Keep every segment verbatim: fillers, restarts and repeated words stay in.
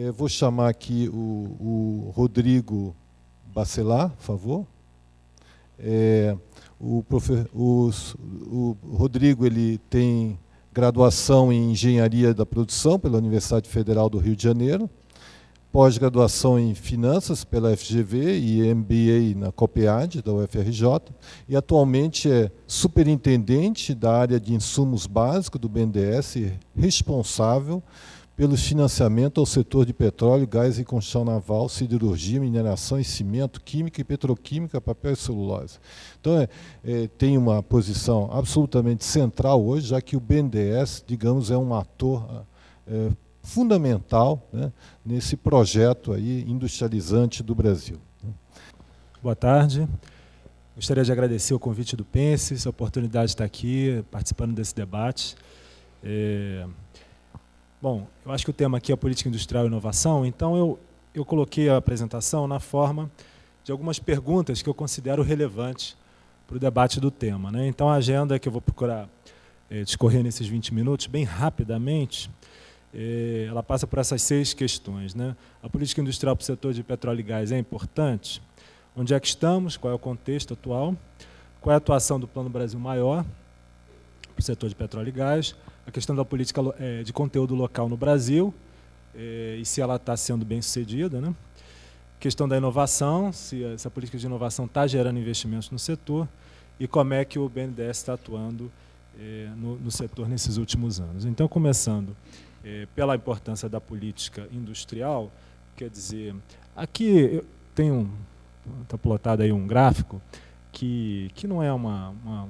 Eu vou chamar aqui o, o Rodrigo Bacelar, por favor. É, o, profe, o, o Rodrigo ele tem graduação em Engenharia da Produção pela Universidade Federal do Rio de Janeiro, pós-graduação em Finanças pela F G V e M B A na COPEAD, da U F R J, e atualmente é superintendente da área de insumos básicos do B N D E S, responsável pelo financiamento ao setor de petróleo, gás e construção naval, siderurgia, mineração e cimento, química e petroquímica, papel e celulose. Então, é, é, tem uma posição absolutamente central hoje, já que o B N D E S, digamos, é um ator é, fundamental, né, nesse projeto aí industrializante do Brasil. Boa tarde. Gostaria de agradecer o convite do Pense, essa oportunidade de estar aqui participando desse debate. É... Bom, eu acho que o tema aqui é política industrial e inovação, então eu, eu coloquei a apresentação na forma de algumas perguntas que eu considero relevantes para o debate do tema, né? Então a agenda que eu vou procurar é, discorrer nesses vinte minutos, bem rapidamente, é, ela passa por essas seis questões, né? A política industrial para o setor de petróleo e gás é importante? Onde é que estamos? Qual é o contexto atual? Qual é a atuação do Plano Brasil Maior para o setor de petróleo e gás? A questão da política de conteúdo local no Brasil, e se ela está sendo bem sucedida, né? Questão da inovação, se essa política de inovação está gerando investimentos no setor, e como é que o B N D E S está atuando no setor nesses últimos anos. Então, começando pela importância da política industrial, quer dizer, aqui tem um, está plotado aí um gráfico que, que não é uma... uma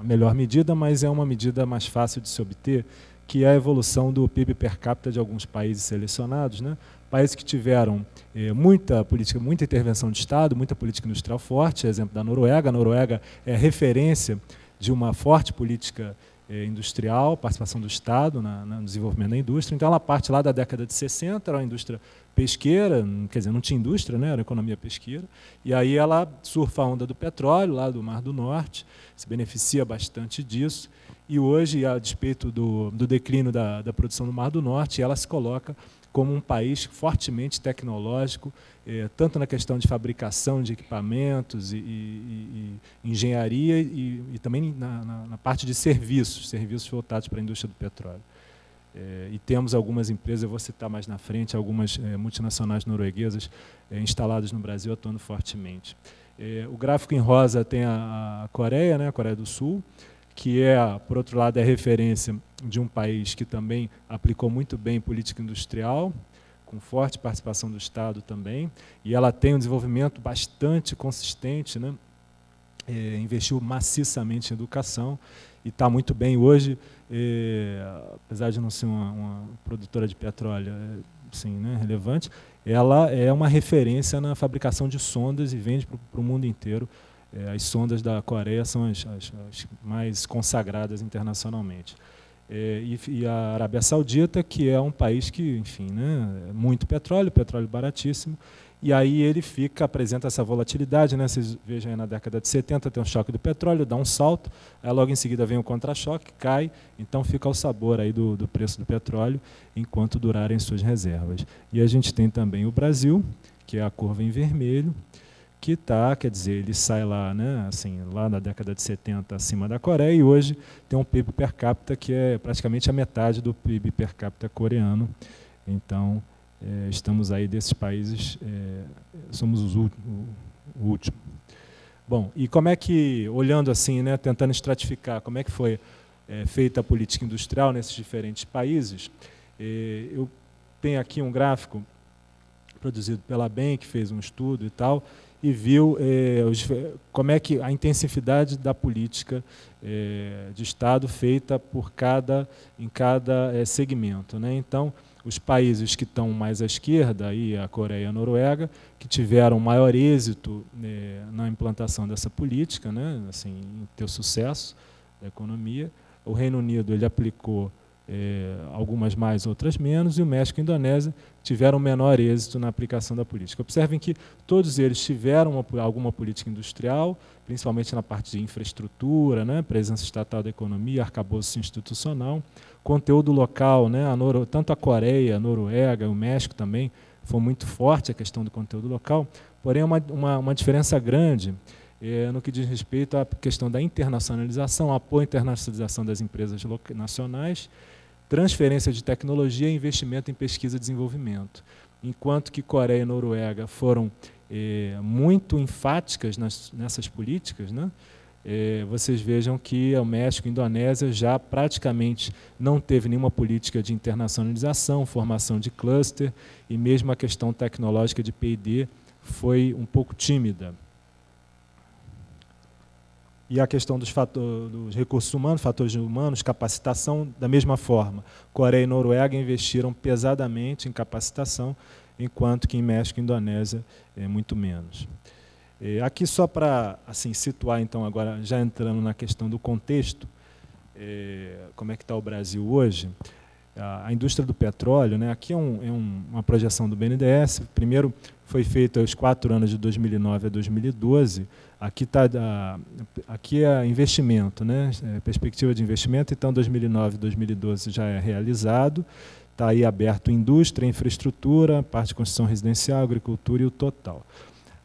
a melhor medida, mas é uma medida mais fácil de se obter, que é a evolução do P I B per capita de alguns países selecionados, né? Países que tiveram eh, muita política, muita intervenção de Estado, muita política industrial forte, exemplo da Noruega. A Noruega é referência de uma forte política eh, industrial, participação do Estado na, na, no desenvolvimento da indústria. Então, ela parte lá da década de sessenta, era uma indústria pesqueira, quer dizer, não tinha indústria, né? Era economia pesqueira, e aí ela surfa a onda do petróleo, lá do Mar do Norte, se beneficia bastante disso, e hoje, a despeito do, do declínio da, da produção do Mar do Norte, ela se coloca como um país fortemente tecnológico, eh, tanto na questão de fabricação de equipamentos e, e, e engenharia, e, e também na, na, na parte de serviços, serviços voltados para a indústria do petróleo. É, e temos algumas empresas, eu vou citar mais na frente, algumas é, multinacionais norueguesas é, instaladas no Brasil, atuando fortemente. É, o gráfico em rosa tem a, a Coreia, né, a Coreia do Sul, que é, por outro lado, é referência de um país que também aplicou muito bem política industrial, com forte participação do Estado também, e ela tem um desenvolvimento bastante consistente, né, é, investiu maciçamente em educação, e está muito bem hoje, eh, apesar de não ser uma, uma produtora de petróleo assim, né, relevante, ela é uma referência na fabricação de sondas e vende para o mundo inteiro. Eh, as sondas da Coreia são as, as, as mais consagradas internacionalmente. Eh, e, e a Arábia Saudita, que é um país que, enfim, né, é muito petróleo, petróleo baratíssimo, e aí ele fica, apresenta essa volatilidade, né? Vocês vejam aí, na década de setenta tem um choque do petróleo, dá um salto, aí logo em seguida vem o contra-choque, cai, então fica ao sabor aí do, do preço do petróleo enquanto durarem suas reservas. E a gente tem também o Brasil, que é a curva em vermelho, que tá, quer dizer, ele sai lá, né, assim, lá na década de setenta acima da Coreia, e hoje tem um P I B per capita que é praticamente a metade do P I B per capita coreano. Então, É, estamos aí desses países, é, somos os últimos, o último. Bom, e como é que, olhando assim, né, tentando estratificar, como é que foi é, feita a política industrial nesses diferentes países, é, eu tenho aqui um gráfico produzido pela B E M, que fez um estudo e tal, e viu é, os, como é que a intensividade da política é, de Estado feita por cada, em cada é, segmento, né? Então, os países que estão mais à esquerda, aí a Coreia e a Noruega, que tiveram maior êxito eh, na implantação dessa política, né, assim, em ter sucesso da economia. O Reino Unido ele aplicou eh, algumas mais, outras menos, e o México e a Indonésia tiveram menor êxito na aplicação da política. Observem que todos eles tiveram uma, alguma política industrial, principalmente na parte de infraestrutura, né, presença estatal da economia, arcabouço institucional, conteúdo local, né, a Noro, tanto a Coreia, a Noruega, o México também, foi muito forte a questão do conteúdo local, porém uma, uma, uma diferença grande eh, no que diz respeito à questão da internacionalização, apoio à internacionalização das empresas nacionais, transferência de tecnologia e investimento em pesquisa e desenvolvimento. Enquanto que Coreia e Noruega foram eh, muito enfáticas nas, nessas políticas, né? eh, vocês vejam que o México e a Indonésia já praticamente não teve nenhuma política de internacionalização, formação de cluster, e mesmo a questão tecnológica de P e D foi um pouco tímida. E a questão dos, fator, dos recursos humanos, fatores humanos, capacitação, da mesma forma. Coreia e Noruega investiram pesadamente em capacitação, enquanto que em México e Indonésia é muito menos. É, aqui só para assim, situar, então, agora já entrando na questão do contexto, é, como é que está o Brasil hoje, a, a indústria do petróleo, né, aqui é, um, é um, uma projeção do B N D E S, primeiro foi feita aos quatro anos de dois mil e nove a dois mil e doze, Aqui, tá, aqui é investimento, né? É perspectiva de investimento, então dois mil e nove, dois mil e doze já é realizado, está aí aberto indústria, infraestrutura, parte de construção residencial, agricultura e o total.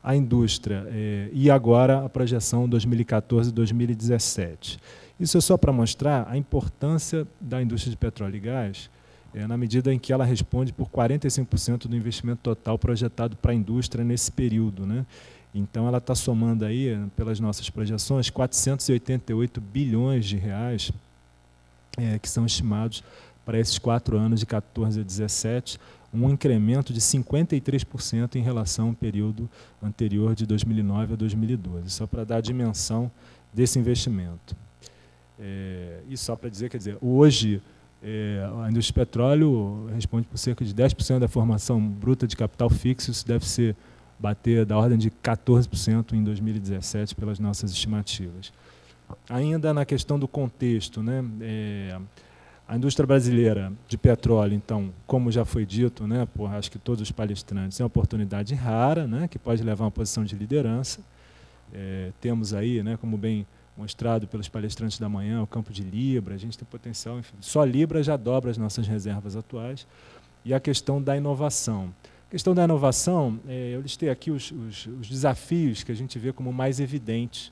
A indústria é, e agora a projeção dois mil e quatorze, dois mil e dezessete. Isso é só para mostrar a importância da indústria de petróleo e gás é, na medida em que ela responde por quarenta e cinco por cento do investimento total projetado para a indústria nesse período, né? Então, ela está somando aí, pelas nossas projeções, quatrocentos e oitenta e oito bilhões de reais é, que são estimados para esses quatro anos, de quatorze a dezessete, um incremento de cinquenta e três por cento em relação ao período anterior, de dois mil e nove a dois mil e doze, só para dar a dimensão desse investimento. É, e só para dizer, quer dizer, hoje, é, a indústria de petróleo responde por cerca de dez por cento da formação bruta de capital fixo, isso deve ser bater da ordem de quatorze por cento em dois mil e dezessete, pelas nossas estimativas. Ainda na questão do contexto, né, é, a indústria brasileira de petróleo, então, como já foi dito, né, por acho que todos os palestrantes, é uma oportunidade rara, né, que pode levar a uma posição de liderança. É, temos aí, né, como bem mostrado pelos palestrantes da manhã, o campo de Libra, a gente tem potencial, enfim, só Libra já dobra as nossas reservas atuais. E a questão da inovação. A questão da inovação, eu listei aqui os, os, os desafios que a gente vê como mais evidentes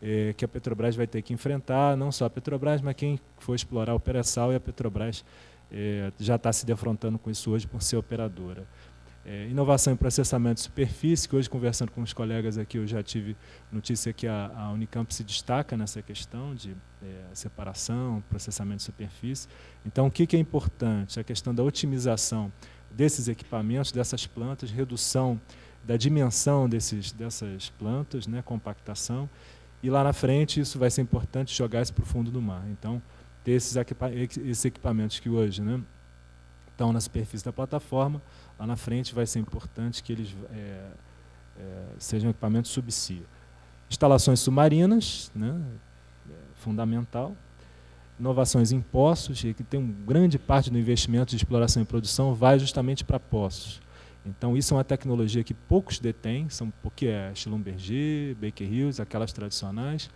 é, que a Petrobras vai ter que enfrentar, não só a Petrobras, mas quem for explorar o Pré-sal, e a Petrobras é, já está se defrontando com isso hoje por ser operadora. É, inovação em processamento de superfície, que hoje, conversando com os colegas aqui, eu já tive notícia que a, a Unicamp se destaca nessa questão de é, separação, processamento de superfície. Então, o que, que é importante? A questão da otimização desses equipamentos, dessas plantas, redução da dimensão desses, dessas plantas, né, compactação, e lá na frente isso vai ser importante, jogar isso para o fundo do mar. Então, ter esses, equipa esses equipamentos que hoje, né, estão na superfície da plataforma, lá na frente vai ser importante que eles é, é, sejam equipamentos subsídio. Instalações submarinas, né, é fundamental. Inovações em poços, que tem uma grande parte do investimento de exploração e produção vai justamente para poços. Então, isso é uma tecnologia que poucos detêm, são, porque é Schlumberger, Baker Hills, aquelas tradicionais,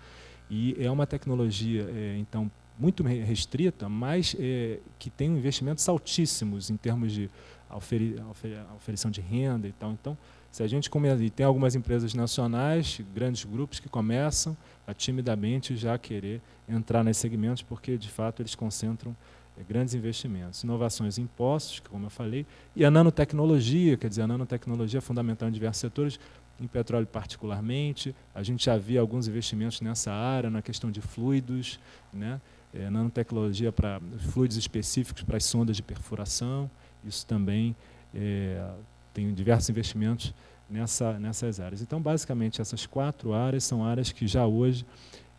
e é uma tecnologia, é, então, muito restrita, mas é, que tem investimentos altíssimos em termos de oferi oferi oferição de renda e tal. Então, se a gente começa, e tem algumas empresas nacionais, grandes grupos que começam a timidamente já querer entrar nesses segmentos, porque de fato eles concentram é, grandes investimentos. Inovações em poços, como eu falei, e a nanotecnologia, quer dizer, a nanotecnologia é fundamental em diversos setores, em petróleo particularmente. A gente já via alguns investimentos nessa área, na questão de fluidos, né? É, nanotecnologia para fluidos específicos para as sondas de perfuração, isso também é, tem diversos investimentos nessa, nessas áreas. Então, basicamente, essas quatro áreas são áreas que já hoje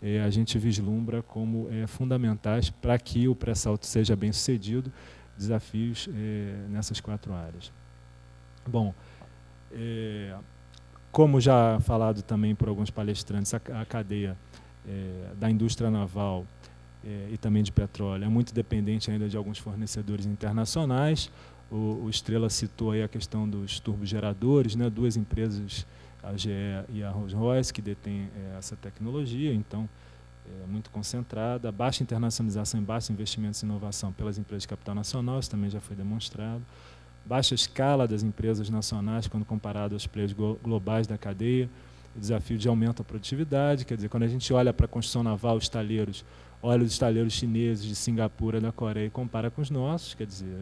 eh, a gente vislumbra como eh, fundamentais para que o pré-sal seja bem sucedido, desafios eh, nessas quatro áreas. Bom, eh, como já falado também por alguns palestrantes, a, a cadeia eh, da indústria naval eh, e também de petróleo. É muito dependente ainda de alguns fornecedores internacionais. O, o Estrela citou aí a questão dos turbogeradores, né? Duas empresas, a G E e a Rolls-Royce, que detêm eh, essa tecnologia, então é muito concentrada. Baixa internacionalização e baixo investimento em inovação pelas empresas de capital nacional, isso também já foi demonstrado. Baixa escala das empresas nacionais quando comparado aos players globais da cadeia. O desafio de aumento da produtividade, quer dizer, quando a gente olha para a construção naval, os taleiros, olha os taleiros chineses, de Singapura, da Coreia, e compara com os nossos, quer dizer,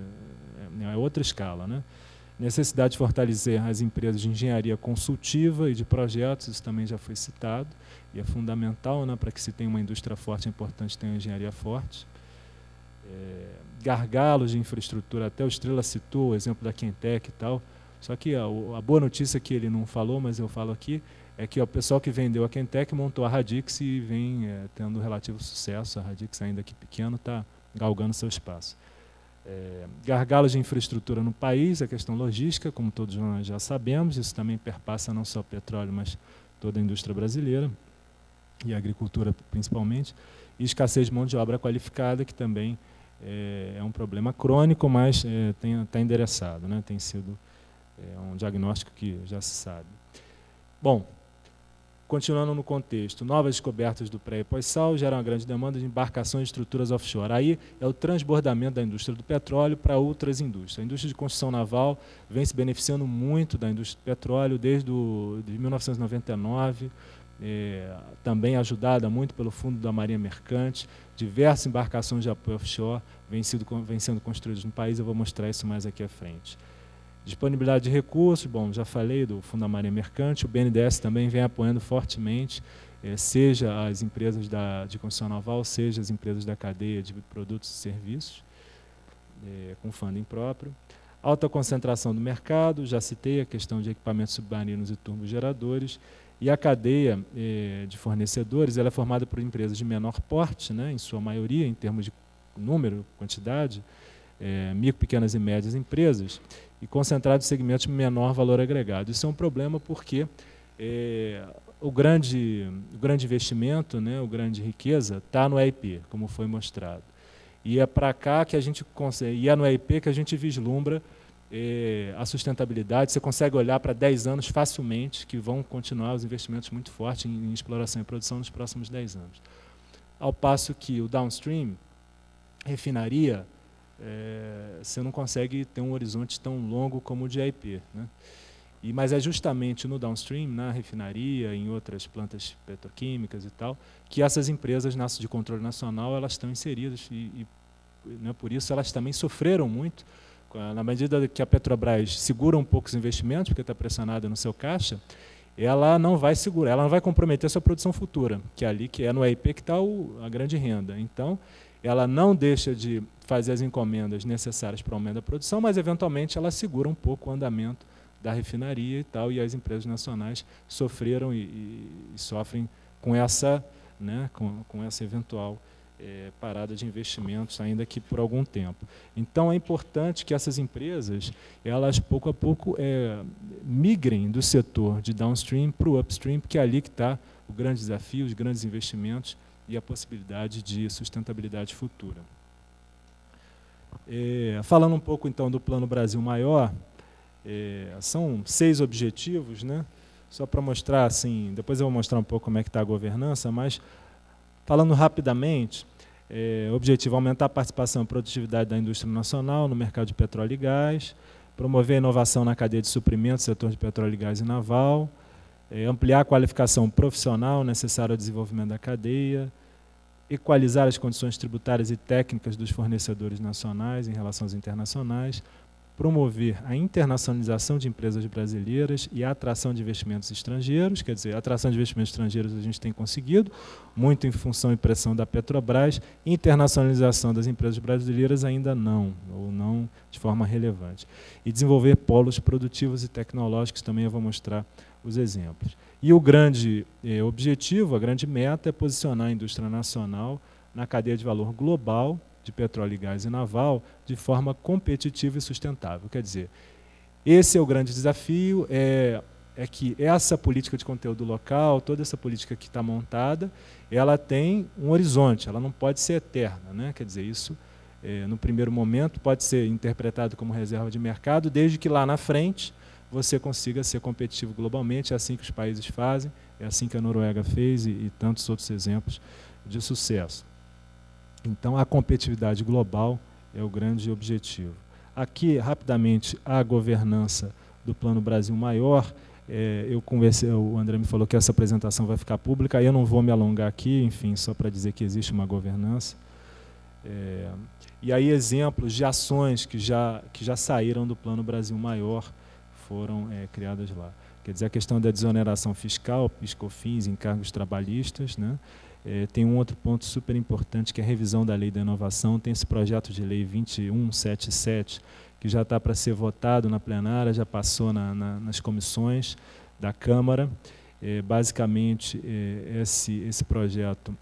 é outra escala, né? Necessidade de fortalecer as empresas de engenharia consultiva e de projetos, isso também já foi citado, e é fundamental, né, para que se tenha uma indústria forte, é importante ter uma engenharia forte. É, gargalos de infraestrutura, até o Estrela citou o exemplo da Quentec e tal, só que a, a boa notícia que ele não falou, mas eu falo aqui, é que o pessoal que vendeu a Quentec montou a Radix e vem é, tendo relativo sucesso. A Radix, ainda que pequeno, está galgando seu espaço. É, gargalos de infraestrutura no país, a questão logística, como todos nós já sabemos, isso também perpassa não só o petróleo, mas toda a indústria brasileira e a agricultura principalmente, e escassez de mão de obra qualificada, que também é, é um problema crônico, mas é, tem, tá endereçado, né? Tem sido é, um diagnóstico que já se sabe. Bom, continuando no contexto, novas descobertas do pré e pós-sal geram uma grande demanda de embarcações e estruturas offshore. Aí é o transbordamento da indústria do petróleo para outras indústrias. A indústria de construção naval vem se beneficiando muito da indústria do petróleo desde o, de mil novecentos e noventa e nove, é, também ajudada muito pelo Fundo da Marinha Mercante. Diversas embarcações de apoio offshore vêm sendo, vêm sendo construídas no país, eu vou mostrar isso mais aqui à frente. Disponibilidade de recursos, bom, já falei do Fundo da Marinha Mercante, o B N D E S também vem apoiando fortemente, eh, seja as empresas da, de construção naval, seja as empresas da cadeia de produtos e serviços, eh, com funding próprio. Alta concentração do mercado, já citei a questão de equipamentos submarinos e turbogeradores, e a cadeia eh, de fornecedores, ela é formada por empresas de menor porte, né, em sua maioria, em termos de número, quantidade, eh, micro, pequenas e médias empresas, e concentrado em segmentos de menor valor agregado. Isso é um problema porque é, o, grande, o grande investimento, né, o grande riqueza, está no E I P, como foi mostrado. E é para cá que a gente consegue, e é no E I P que a gente vislumbra é, a sustentabilidade. Você consegue olhar para dez anos facilmente, que vão continuar os investimentos muito fortes em, em exploração e produção nos próximos dez anos. Ao passo que o downstream, refinaria, É, você não consegue ter um horizonte tão longo como o de I P, né? E, mas é justamente no downstream, na refinaria, em outras plantas petroquímicas e tal, que essas empresas de controle nacional elas estão inseridas e, e né, por isso elas também sofreram muito. Na medida que a Petrobras segura um pouco os investimentos, porque está pressionada no seu caixa, ela não vai segurar, ela não vai comprometer a sua produção futura, que é ali que é no E I P que está a grande renda. Então, ela não deixa de fazer as encomendas necessárias para o aumento da produção, mas, eventualmente, ela segura um pouco o andamento da refinaria e tal, e as empresas nacionais sofreram e, e, e sofrem com essa, né, com, com essa eventual é, parada de investimentos, ainda que por algum tempo. Então, é importante que essas empresas, elas, pouco a pouco, é, migrem do setor de downstream para o upstream, porque é ali que está o grande desafio, os grandes investimentos, e a possibilidade de sustentabilidade futura. É, falando um pouco, então, do Plano Brasil Maior, é, são seis objetivos, né? Só para mostrar, assim, depois eu vou mostrar um pouco como é que está a governança, mas, falando rapidamente, é, objetivo aumentar a participação e produtividade da indústria nacional no mercado de petróleo e gás, promover a inovação na cadeia de suprimentos, setor de petróleo e gás e naval, É, ampliar a qualificação profissional necessária ao desenvolvimento da cadeia, equalizar as condições tributárias e técnicas dos fornecedores nacionais em relação aos internacionais, promover a internacionalização de empresas brasileiras e a atração de investimentos estrangeiros, quer dizer, a atração de investimentos estrangeiros a gente tem conseguido, muito em função e pressão da Petrobras, internacionalização das empresas brasileiras ainda não, ou não de forma relevante. E desenvolver polos produtivos e tecnológicos, também eu vou mostrar os exemplos. E o grande eh, objetivo, a grande meta é posicionar a indústria nacional na cadeia de valor global de petróleo, gás e naval de forma competitiva e sustentável. Quer dizer, esse é o grande desafio, é é que essa política de conteúdo local, toda essa política que está montada, ela tem um horizonte, ela não pode ser eterna, né? Quer dizer, isso, é, no primeiro momento, pode ser interpretado como reserva de mercado, desde que lá na frente você consiga ser competitivo globalmente. É assim que os países fazem, é assim que a Noruega fez e, e tantos outros exemplos de sucesso. Então, a competitividade global é o grande objetivo. Aqui, rapidamente, a governança do Plano Brasil Maior. É, eu conversei, o André me falou que essa apresentação vai ficar pública, eu não vou me alongar aqui, enfim, só para dizer que existe uma governança. É, e aí exemplos de ações que já, que já saíram do Plano Brasil Maior foram é, criadas lá. Quer dizer, a questão da desoneração fiscal, PIS/COFINS, encargos trabalhistas, né? É, tem um outro ponto super importante, que é a revisão da Lei da Inovação. Tem esse projeto de lei vinte e um setenta e sete, que já está para ser votado na plenária, já passou na, na, nas comissões da Câmara. É, basicamente, é, esse, esse projeto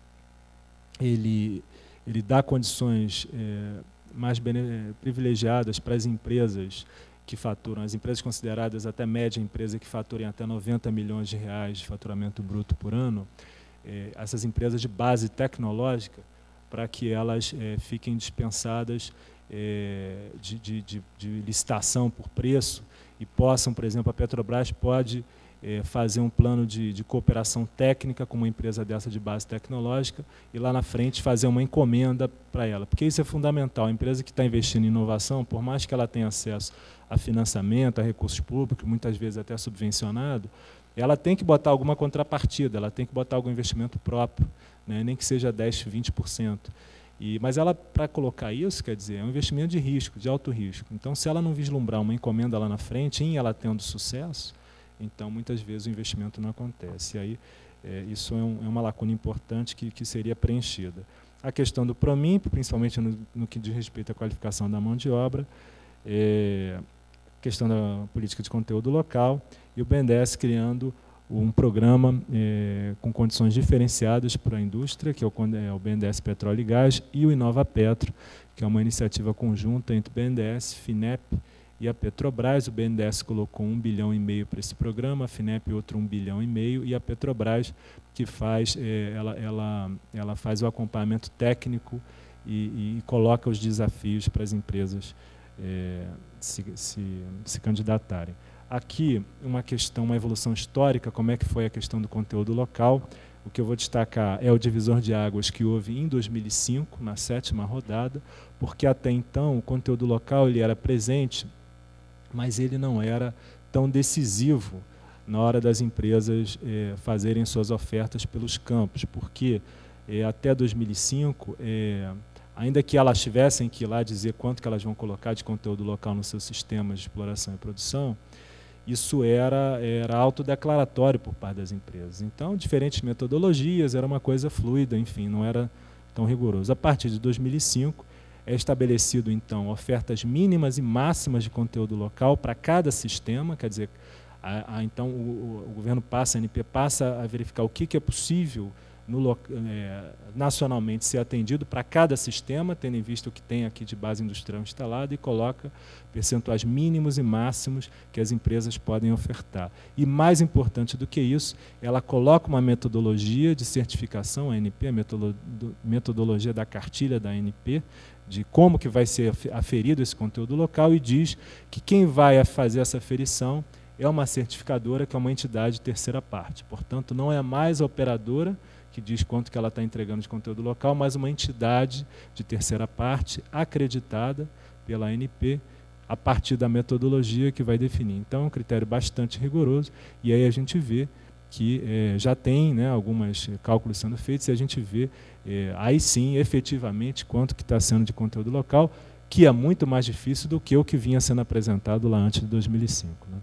ele, ele dá condições é, mais bene, privilegiadas para as empresas que faturam, as empresas consideradas até média empresa, que faturem até noventa milhões de reais de faturamento bruto por ano, é, essas empresas de base tecnológica, para que elas é, fiquem dispensadas É, de, de, de, de licitação por preço e possam, por exemplo, a Petrobras pode é, fazer um plano de, de cooperação técnica com uma empresa dessa de base tecnológica e lá na frente fazer uma encomenda para ela, porque isso é fundamental. A empresa que está investindo em inovação, por mais que ela tenha acesso a financiamento, a recursos públicos, muitas vezes até subvencionado, ela tem que botar alguma contrapartida, ela tem que botar algum investimento próprio, né? Nem que seja dez, vinte por cento. E, mas ela, para colocar isso, quer dizer, é um investimento de risco, de alto risco. Então, se ela não vislumbrar uma encomenda lá na frente, em ela tendo sucesso, então, muitas vezes, o investimento não acontece. E aí, é, isso é, um, é uma lacuna importante que, que seria preenchida. A questão do PROMINP, principalmente no, no que diz respeito à qualificação da mão de obra, é, questão da política de conteúdo local, e o B N D E S criando um programa é, com condições diferenciadas para a indústria, que é o, é o B N D E S Petróleo e Gás, e o Inova Petro, que é uma iniciativa conjunta entre o B N D E S, FINEP e a Petrobras. O B N D E S colocou um bilhão e meio para esse programa, a FINEP outro um bilhão e meio, e a Petrobras, que faz, é, ela, ela, ela faz o acompanhamento técnico e, e coloca os desafios para as empresas é, se, se, se candidatarem. Aqui, uma questão, uma evolução histórica, como é que foi a questão do conteúdo local. O que eu vou destacar é o divisor de águas que houve em dois mil e cinco, na sétima rodada, porque até então o conteúdo local ele era presente, mas ele não era tão decisivo na hora das empresas eh, fazerem suas ofertas pelos campos, porque eh, até dois mil e cinco, eh, ainda que elas tivessem que ir lá dizer quanto que elas vão colocar de conteúdo local nos seus sistemas de exploração e produção, isso era, era autodeclaratório por parte das empresas. Então, diferentes metodologias, era uma coisa fluida, enfim, não era tão rigoroso. A partir de dois mil e cinco, é estabelecido, então, ofertas mínimas e máximas de conteúdo local para cada sistema, quer dizer, a, a, então o, o governo passa, a ANP passa a verificar o que, que é possível no, é, nacionalmente ser atendido para cada sistema, tendo em vista o que tem aqui de base industrial instalada, e coloca percentuais mínimos e máximos que as empresas podem ofertar. E mais importante do que isso, ela coloca uma metodologia de certificação, a ANP, a metodologia da cartilha da ANP, de como que vai ser aferido esse conteúdo local, e diz que quem vai fazer essa aferição é uma certificadora, que é uma entidade terceira parte. Portanto, não é mais a operadora que diz quanto que ela está entregando de conteúdo local, mas uma entidade de terceira parte acreditada pela A N P a partir da metodologia que vai definir. Então, é um critério bastante rigoroso, e aí a gente vê que é, já tem, né, alguns cálculos sendo feitos, e a gente vê, é, aí sim, efetivamente, quanto que está sendo de conteúdo local, que é muito mais difícil do que o que vinha sendo apresentado lá antes de dois mil e cinco. Né?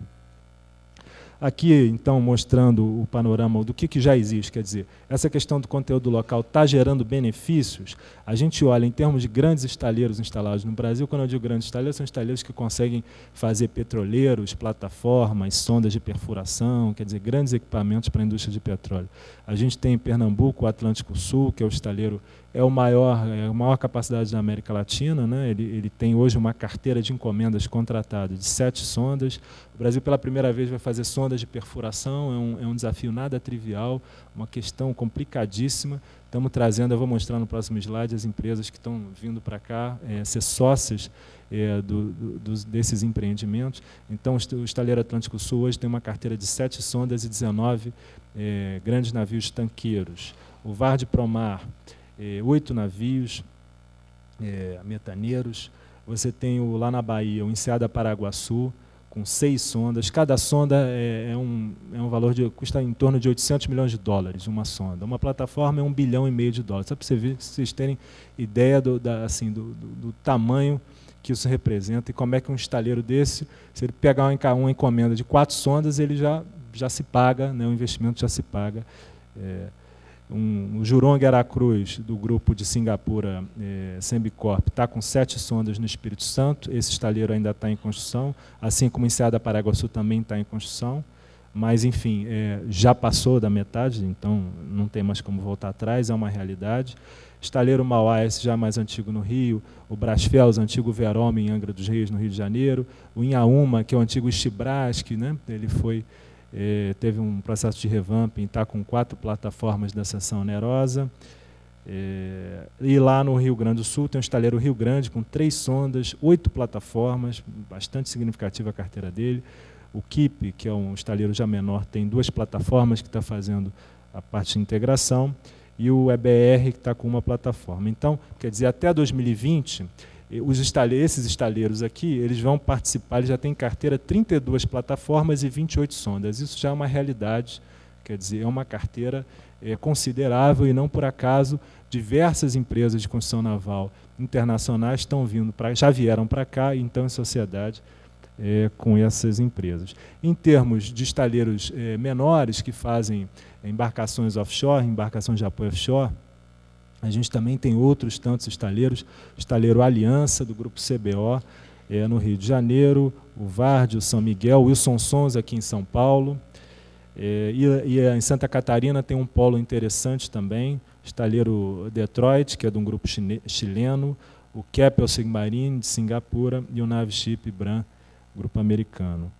Aqui, então, mostrando o panorama do que, que já existe, quer dizer, essa questão do conteúdo local está gerando benefícios. A gente olha em termos de grandes estaleiros instalados no Brasil. Quando eu digo grandes estaleiros, são estaleiros que conseguem fazer petroleiros, plataformas, sondas de perfuração, quer dizer, grandes equipamentos para a indústria de petróleo. A gente tem em Pernambuco o Atlântico Sul, que é o estaleiro é o maior, é a maior capacidade da América Latina, né? ele, ele tem hoje uma carteira de encomendas contratada de sete sondas. O Brasil, pela primeira vez, vai fazer sondas de perfuração, é um, é um desafio nada trivial, uma questão complicadíssima. Estamos trazendo, eu vou mostrar no próximo slide, as empresas que estão vindo para cá é, ser sócias é, do, do, desses empreendimentos. Então, o estaleiro Atlântico Sul hoje tem uma carteira de sete sondas e dezenove é, grandes navios tanqueiros. O Vard Promar, é, oito navios é, metaneiros. Você tem, o, lá na Bahia, o Enseada Paraguaçu, com seis sondas. Cada sonda é, é, um, é um valor de, custa em torno de oitocentos milhões de dólares, uma sonda. Uma plataforma é um bilhão e meio de dólares. Só para vocês, vocês terem ideia do, da, assim, do, do, do tamanho que isso representa e como é que um estaleiro desse, se ele pegar uma, uma encomenda de quatro sondas, ele já, já se paga, né, o investimento já se paga. É, um, o Jurong Aracruz, do grupo de Singapura, é, Sembicorp, está com sete sondas no Espírito Santo. Esse estaleiro ainda está em construção, assim como Enseada Paraguaçu também está em construção. Mas, enfim, é, já passou da metade, então não tem mais como voltar atrás, é uma realidade. Estaleiro Mauá, esse já mais antigo no Rio, o Brasfels, antigo Verôme, em Angra dos Reis, no Rio de Janeiro, o Inhauma, que é o antigo Chibrasque, né? Ele foi, é, teve um processo de revamping, está com quatro plataformas da seção onerosa. É, e lá no Rio Grande do Sul tem um estaleiro Rio Grande, com três sondas, oito plataformas, bastante significativa a carteira dele. O K I P, que é um estaleiro já menor, tem duas plataformas que está fazendo a parte de integração, e o E B R, que está com uma plataforma. Então, quer dizer, até dois mil e vinte, os estaleiros, esses estaleiros aqui, eles vão participar, eles já têm em carteira trinta e duas plataformas e vinte e oito sondas. Isso já é uma realidade, quer dizer, é uma carteira é, considerável, e não por acaso diversas empresas de construção naval internacionais estão vindo pra, já vieram para cá, então em sociedade É, com essas empresas. Em termos de estaleiros é, menores que fazem embarcações offshore, embarcações de apoio offshore, a gente também tem outros tantos estaleiros, o estaleiro Aliança, do grupo C B O, é, no Rio de Janeiro, o Vard, o São Miguel, o Wilson Sons, aqui em São Paulo, é, e, e em Santa Catarina tem um polo interessante também, o estaleiro Detroit, que é de um grupo chine, chileno, o Keppel Submarine, de Singapura, e o Nave Ship Bran, grupo americano.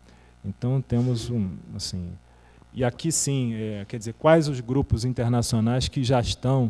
Então temos um, assim, e aqui sim, é, quer dizer, quais os grupos internacionais que já estão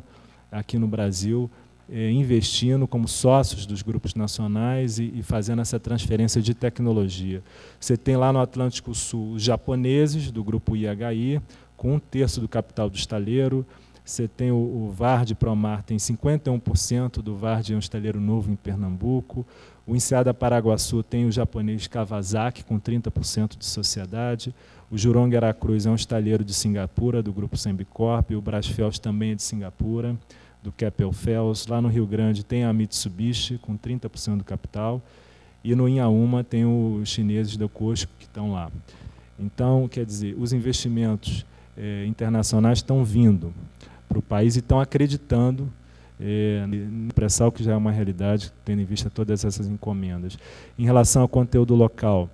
aqui no Brasil é, investindo como sócios dos grupos nacionais e, e fazendo essa transferência de tecnologia. Você tem lá no Atlântico Sul os japoneses, do grupo I H I, com um terço do capital do estaleiro. Você tem o, o Vard Promar, tem cinquenta e um por cento do Vard, é um estaleiro novo em Pernambuco. O Enseada Paraguaçu tem o japonês Kawasaki, com trinta por cento de sociedade. O Jurong Aracruz é um estaleiro de Singapura, do grupo Sembicorp. O Brasfels também é de Singapura, do Keppel Fels. Lá no Rio Grande tem a Mitsubishi, com trinta por cento do capital. E no Inhauma tem os chineses do Cosco, que estão lá. Então, quer dizer, os investimentos eh, internacionais estão vindo para o país e estão acreditando é, no pré-sal, que já é uma realidade, tendo em vista todas essas encomendas. Em relação ao conteúdo local,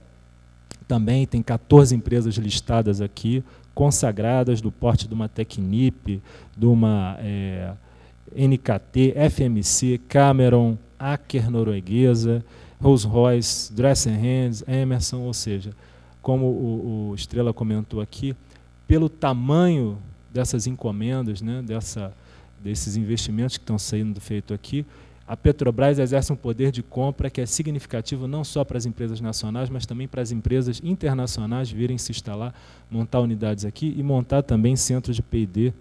também tem quatorze empresas listadas aqui, consagradas, do porte de uma Tecnip, de uma é, N K T, F M C, Cameron, Aker norueguesa, Rolls-Royce, Dressenhands, Emerson, ou seja, como o, o Estrela comentou aqui, pelo tamanho dessas encomendas, né, dessa, desses investimentos que estão sendo feitos aqui, a Petrobras exerce um poder de compra que é significativo não só para as empresas nacionais, mas também para as empresas internacionais virem se instalar, montar unidades aqui e montar também centros de P e D,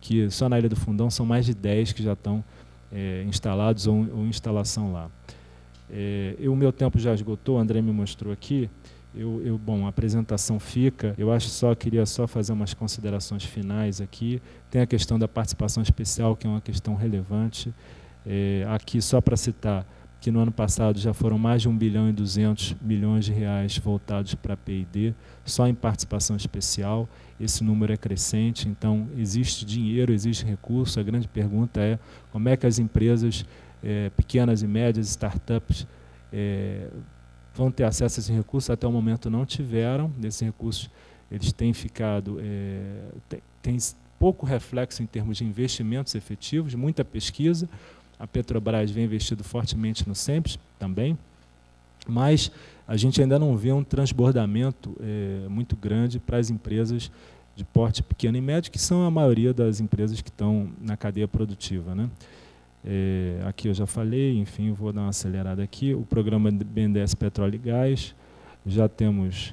que só na Ilha do Fundão são mais de dez que já estão é, instalados ou, ou instalação lá. É, eu, o meu tempo já esgotou, o André me mostrou aqui. Eu, eu, bom, a apresentação fica. Eu acho só, queria só fazer umas considerações finais aqui. Tem a questão da participação especial, que é uma questão relevante. É, aqui, só para citar, que no ano passado já foram mais de um bilhão e duzentos milhões de reais voltados para a P e D, só em participação especial. Esse número é crescente, então existe dinheiro, existe recurso. A grande pergunta é como é que as empresas é, pequenas e médias, startups, é, vão ter acesso a esses recursos. Até o momento não tiveram. Desses recursos, eles têm ficado, é, têm, pouco reflexo em termos de investimentos efetivos, muita pesquisa. A Petrobras vem investindo fortemente no SEMPES também, mas a gente ainda não vê um transbordamento é, muito grande para as empresas de porte pequeno e médio, que são a maioria das empresas que estão na cadeia produtiva, né? É, aqui eu já falei, enfim, vou dar uma acelerada aqui. O programa de B N D E S Petróleo e Gás, já temos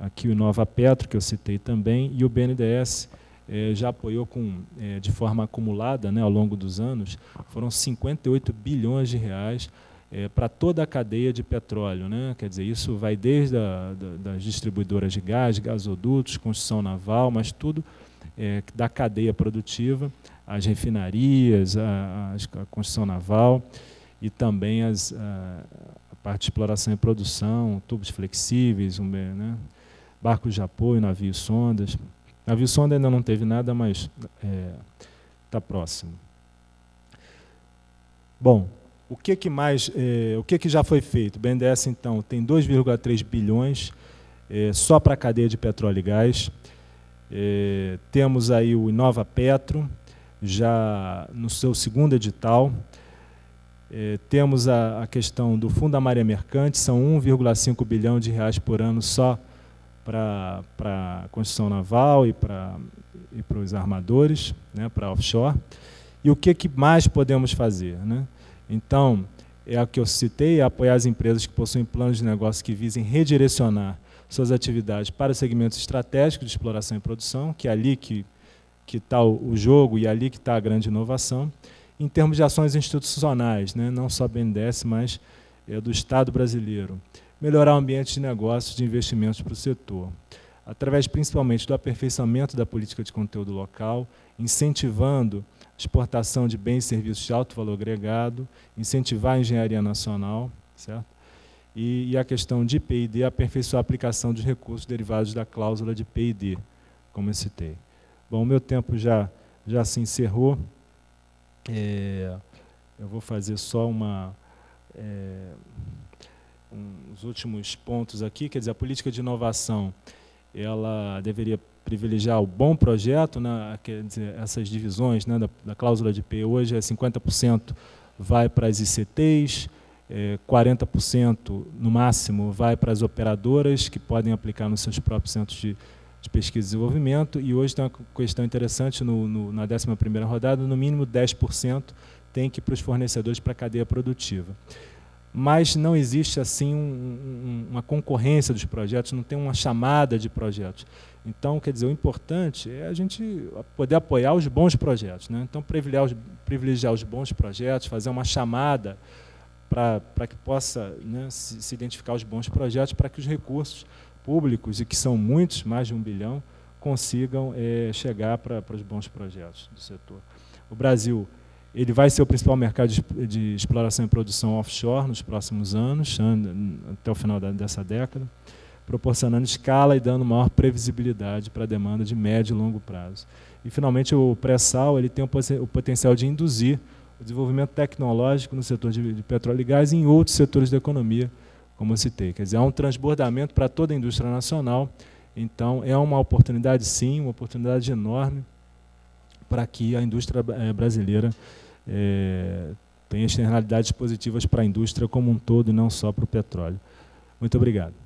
aqui o Inova Petro, que eu citei também, e o B N D E S é, já apoiou com, é, de forma acumulada, né, ao longo dos anos, foram cinquenta e oito bilhões de reais é, para toda a cadeia de petróleo, né? Quer dizer, isso vai desde a, da, das distribuidoras de gás, gasodutos, construção naval, mas tudo é, da cadeia produtiva, as refinarias, a, a construção naval e também as, a, a parte de exploração e produção, tubos flexíveis, um, né, barcos de apoio, navios sondas. Navio sonda ainda não teve nada, mas está é, próximo. Bom, o que que mais, é, o que que já foi feito? O B N D E S então tem dois vírgula três bilhões é, só para a cadeia de petróleo e gás. É, temos aí o Inova Petro, já no seu segundo edital. É, temos a, a questão do Fundo da Marinha Mercante, são um vírgula cinco bilhão de reais por ano só para a construção naval e para e para os armadores, né, para offshore. E o que, que mais podemos fazer, né? Então, é o que eu citei, é apoiar as empresas que possuem planos de negócio que visem redirecionar suas atividades para segmentos estratégicos de exploração e produção, que é ali que que está o jogo e ali que está a grande inovação, em termos de ações institucionais, né, não só B N D E S, mas é, do Estado brasileiro. Melhorar o ambiente de negócios, de investimentos para o setor, através principalmente do aperfeiçoamento da política de conteúdo local, incentivando a exportação de bens e serviços de alto valor agregado, incentivar a engenharia nacional, certo? E, e a questão de I P I D, aperfeiçoar a aplicação dos recursos derivados da cláusula de I P I D, como eu citei. Bom, o meu tempo já, já se encerrou. É, eu vou fazer só uma... É, um, os últimos pontos aqui, quer dizer, a política de inovação, ela deveria privilegiar o bom projeto, né, quer dizer, essas divisões, né, da, da cláusula de I P hoje é cinquenta por cento vai para as I C Ts, é, quarenta por cento no máximo vai para as operadoras que podem aplicar nos seus próprios centros de de pesquisa e desenvolvimento, e hoje tem uma questão interessante no, no, na décima primeira rodada, no mínimo dez por cento tem que ir para os fornecedores para a cadeia produtiva. Mas não existe assim um, um, uma concorrência dos projetos, não tem uma chamada de projetos. Então, quer dizer, o importante é a gente poder apoiar os bons projetos, né? Então, privilegiar os, privilegiar os bons projetos, fazer uma chamada para para que possa, né, se, se identificar os bons projetos, para que os recursos públicos, e que são muitos, mais de um bilhão, consigam é, chegar para os bons projetos do setor. O Brasil, ele vai ser o principal mercado de, de exploração e produção offshore nos próximos anos, até o final da, dessa década, proporcionando escala e dando maior previsibilidade para a demanda de médio e longo prazo. E, finalmente, o pré-sal, ele tem o, o potencial de induzir o desenvolvimento tecnológico no setor de, de petróleo e gás e em outros setores da economia, como eu citei. Quer dizer, há um transbordamento para toda a indústria nacional, então é uma oportunidade, sim, uma oportunidade enorme para que a indústria brasileira é, tenha externalidades positivas para a indústria como um todo e não só para o petróleo. Muito obrigado.